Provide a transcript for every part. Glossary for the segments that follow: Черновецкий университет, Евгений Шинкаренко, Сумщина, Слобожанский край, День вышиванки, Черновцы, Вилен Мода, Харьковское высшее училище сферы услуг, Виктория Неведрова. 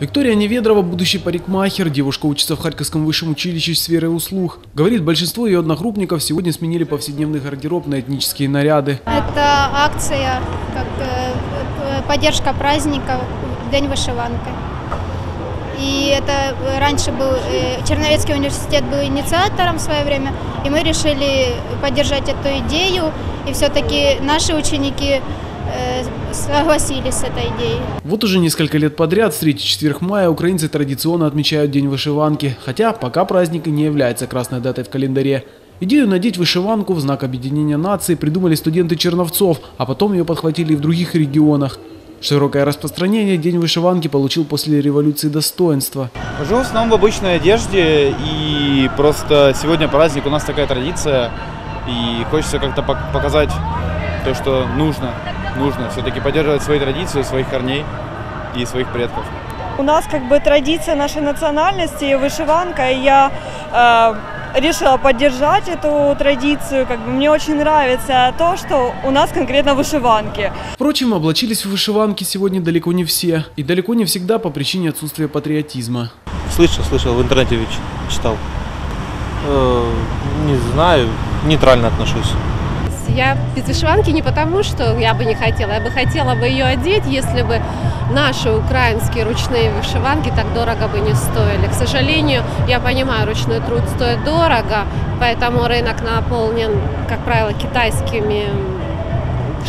Виктория Неведрова, будущий парикмахер, девушка учится в Харьковском высшем училище сферы услуг. Говорит, большинство ее одногруппников сегодня сменили повседневный гардероб на этнические наряды. Это акция, как поддержка праздника День вышиванки. И это раньше был Черновецкий университет был инициатором в свое время, и мы решили поддержать эту идею, и все-таки наши ученики согласились с этой идеей. Вот уже несколько лет подряд, с 3-4 мая, украинцы традиционно отмечают День вышиванки, хотя пока праздник и не является красной датой в календаре. Идею надеть вышиванку в знак объединения нации придумали студенты Черновцов, а потом ее подхватили и в других регионах. Широкое распространение День вышиванки получил после революции достоинства. Живу в основном в обычной одежде, и просто сегодня праздник, у нас такая традиция, и хочется как-то показать то, что нужно все-таки поддерживать свои традиции, своих корней и своих предков. У нас как бы традиция нашей национальности вышиванка, и я решила поддержать эту традицию. Как бы мне очень нравится то, что у нас конкретно вышиванки. Впрочем, облачились в вышиванки сегодня далеко не все. И далеко не всегда по причине отсутствия патриотизма. Слышал, в интернете читал. Не знаю, нейтрально отношусь. Я без вышиванки не потому, что я бы не хотела. Я бы хотела бы ее одеть, если бы наши украинские ручные вышиванки так дорого бы не стоили. К сожалению, я понимаю, ручной труд стоит дорого, поэтому рынок наполнен, как правило, китайскими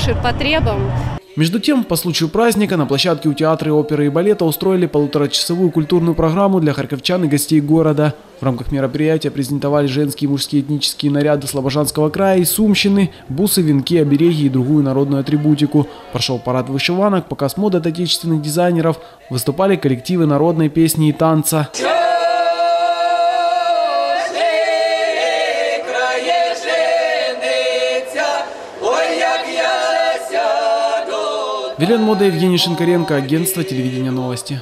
ширпотребом. Между тем, по случаю праздника на площадке у театра, оперы и балета устроили полуторачасовую культурную программу для харьковчан и гостей города. В рамках мероприятия презентовали женские и мужские этнические наряды Слобожанского края и Сумщины, бусы, венки, обереги и другую народную атрибутику. Прошел парад вышиванок, показ моды от отечественных дизайнеров, выступали коллективы народной песни и танца. Вилен Мода, Евгений Шинкаренко, агентство телевидения «Новости».